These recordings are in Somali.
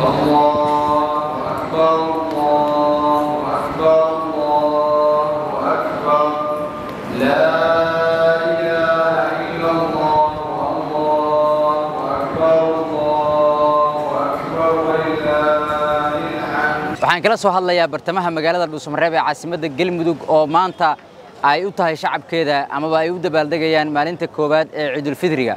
waxaan kala soo hadlayaa bartamaha magaalada Dhuusamareeb ee caasimadda Galmudug oo maanta ay u tahay shacabkeeda ama ay u dabaaldegayaan maalinta koobaad ee Ciidul Fidriga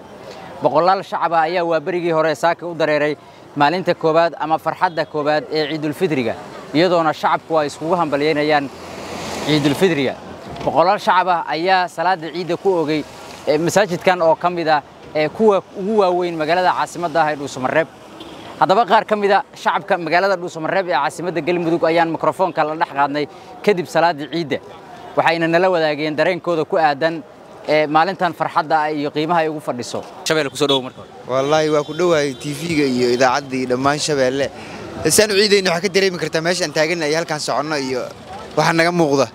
boqolaal shacab ayaa waabarigii hore saaka u dareeray maalinta koobaad ama farxadda koobaad ee Ciidul Fidriga iyadoona shacabku ay isku hambalyeynayaan Ciidul Fidriga boqolaal shacab ayaa salaada ciida ku ogay masaajidkan oo kamida ee kuwa ugu waaweyn magaalada caasimadda ah ee Dhuusamareeb haddaba qaar kamida shacabka magaalada Dhuusamareeb ee caasimadda Galmudug ayaan mikrofoonka la dhax qaadnay kadib salaada ciida waxayna nala wadaageen dareenkooda ku aadan maalintan farxadda iyo qiimaha ay ugu fadhiso shabeelku soo dhaw markaa wallahi waa ku dhawaay TV-ga iyo idaacadii dhamaan shabeelle isaan ciidayna waxa ka dareemi kartaa meeshan taaganahay halkaan socono iyo waxa naga muuqda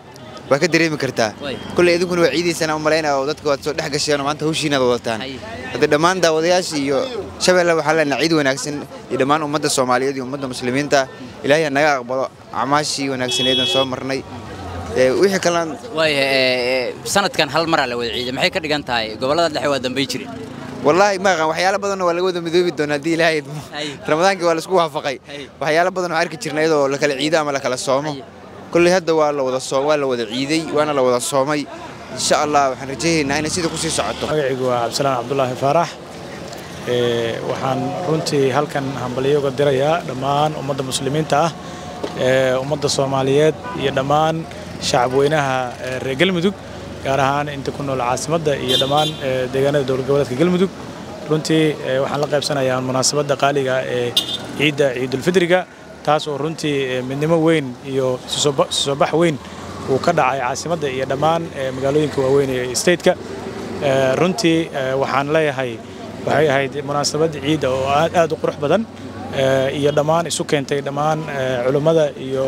waa ka dareemi kartaa kulli idinkuna waa ciidaysana u maleynaa dadka waad soo dhax gasheen maanta hawshiinada wadataan haddii dhamaan daawadayaasha iyo shabeelle waxa la ciid wanaagsan iyo dhamaan ummadda Soomaaliyeed iyo ummadda Muslimiinta Ilaahay naga aqbalo amaashii wanaagsaneedan soo marnay wixii kalaan way sanadkan hal mar la wada ciiday maxay ka dhigan tahay gobolada dhexe waa dambe jiray والله ما غا وحياله بدن waa laga wada midoobi doonaa dii ilaahay Ramadaankii waa la isku waafaqay waxyaalo badan oo arki jirnay oo la kala ciiday ama la kala soomo kulli hadda waa la wada soo waa la wada ciiday waana la wada soomay insha Allah waxaan rajaynaynaa in sida ku sii socoto magaciigu waa Cabdisalaan Cabdullaahi Faarax waxaan runtii halkan hambaliyooga dirayaa dhamaan ummadda muslimiinta ah ummadda Soomaaliyeed iyo dhamaan shacab weynaha reer Galmudug gaar ahaan inta ku nool caasimadda iyo dhamaan deegaanada dowlad goboleedka Galmudug runtii waxaan la qaybsanayaa munaasabadda qaaliga ee ciida Ciidul Fidriga taas oo runtii midnimo weyn iyo soo bax weyn uu ka dhacay caasimadda iyo dhamaan magaalooyinka waaweyn ee state-ka runtii waxaan leeyahay waxay ahayd munaasabad ciida oo aad u qurux badan iyo dhamaan isu keentay dhamaan culimada iyo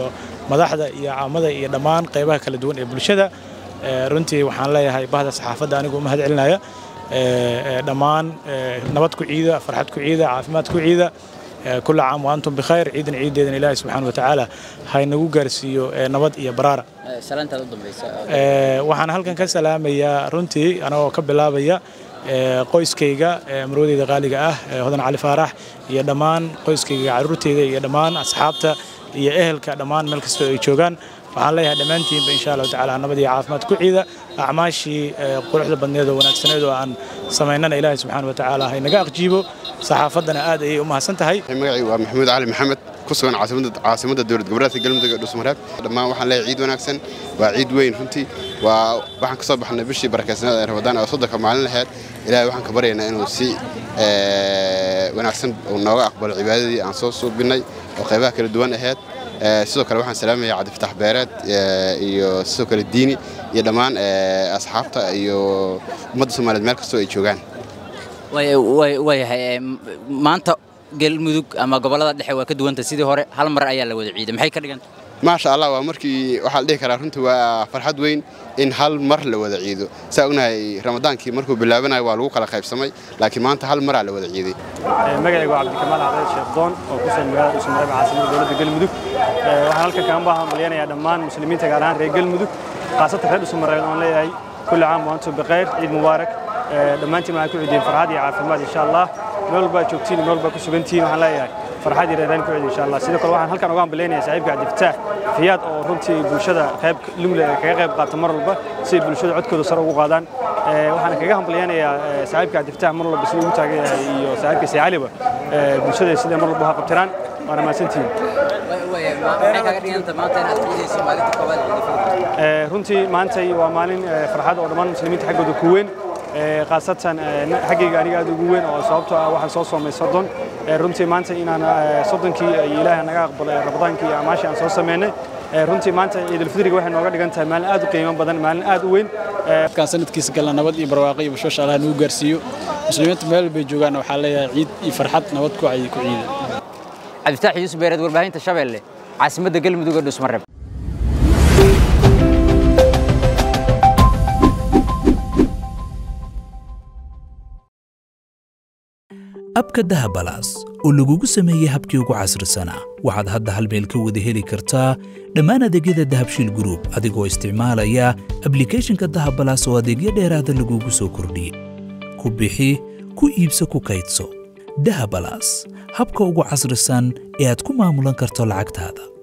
madaxda iyo caamada iyo dhamaan qaybaha kala duwan ee bulshada runtii waxaan leeyahay bahda saxaafadda anigu ma hadcelinaya dhamaan nabad ku ciida farxad ku ciida caafimaad ku ciida كل عام وأنتم بخير عيد إذن الله سبحانه وتعالى هاي نوجارسيو نبض يا برارة سلامت الضم بيسا وحنا هلكن كسلام يا رنتي أنا وكبلا بيا قيس كيجا مرودي دغالي جاه هذا علي فارح يا دمان قيس كيجا عروتي يا دمان أصحابته يا أهل كدمان ملك سويتشوجان فعلى يا دمانتي إن شاء الله تعالى نبض عافمت كل عيدا أعماشي قرحة بنيده ونكسنده عن سمعنا إله سبحانه وتعالى هاي نجاق جيبه صحافتنا آدي وما حسنتهاي. معي ومحمود علي محمد كسوان عاصمة الدولة جبرات الجلمة دوسمراب لما وحنا عيد ونكسن وعيد وين فنتي وبحن كسب حنا بشي بركزنا رمضان أصدق معلنا هاد إله وحن كبرينا إنه سي ونكسن ونوع أقبل عبادي عن صوص بني وقبائل الدوان هاد سوق الواحد سلام يا عاد فتح بارات يو سوق الديني يا دمان أصحابته يو مدرسة مال المركز سوي شوغان ويا ما أنت قل مدوك أما قبل هذا الحوار كده أنت سيدي هري هالمرة أيام لو العيد ما هي كرجنت ما شاء الله ومركي وحليك رأنت وفرحت وين إن هالمرة لو العيد سأقولنا رمضان كي مركو باللعبنا والوق على خيب سماي لكن ما أنت هالمرة لو العيد مجلس عبد الكمال عبد الشيخ وقصة المجال اسمه ربع عاصمة الدولة قل مدوك وحالك كم باهم مليان يا دمان مسلمين تجاران رجال مدوك قصة تفرد اسمه ربع كل عام وأنتم بخير عيد مبارك دمانتي معكم عيدين فرحادي عافمات إن شاء الله نولبا جوكتين نولبا كسبنتين وحلايا فرحادي ريدان كوعد إن شاء الله سيدك الواحد هل كان وقام بليني سعيب قاعد يفتح فيات أو رنتي بلشدة خيب لملة كغيب قاعد تمر لبا سيد بلشدة عد كده صار وقادان وحنا كجاهم بليني سعيب قاعد يفتح مر لبا سلوم تاج يو سعيب كسعالي با بلشدة سيد مر لبا قبتران وأنا ما سنتين رنتي ما أنتي ومالين فرحادي أو دمان مسلمين تحقق دكوين خاصة حقيقة أنا قاعد أقول أو صوبت واحد صوص من صدن رنتي مانت إن أنا صدن كي إله أنا قبل رمضان كي عماشي عن صوص منه رنتي مانت إذا الفطر واحد نقدر جنته مال أدو قيمة بدن مال أدو وين كان سنة كيس قال أنا بدي برواقي بشوش على نوجر سيو مسلمات مال بيجوا أنا وحلا عيد يفرحت نودكو عيد كعيد عبد الفتاح يوسف بيرد والباهين تشابه اللي عاصمة القلب دوجر دوسمرة. abka dahabalaas oo lagugu sameeyay habkii ugu casrisanaa waxaad hadda hal meel ka wada heli kartaa dhammaan adeegyada dahabshiil group adigoo isticmaalaya applicationka dahabalaas oo adeegyo dheeraad ah lagugu soo kordhiyay ku bixi ku iibso ku kaydso dahabalaas habka ugu casrisan ee aad ku maamulan karto lacagtaada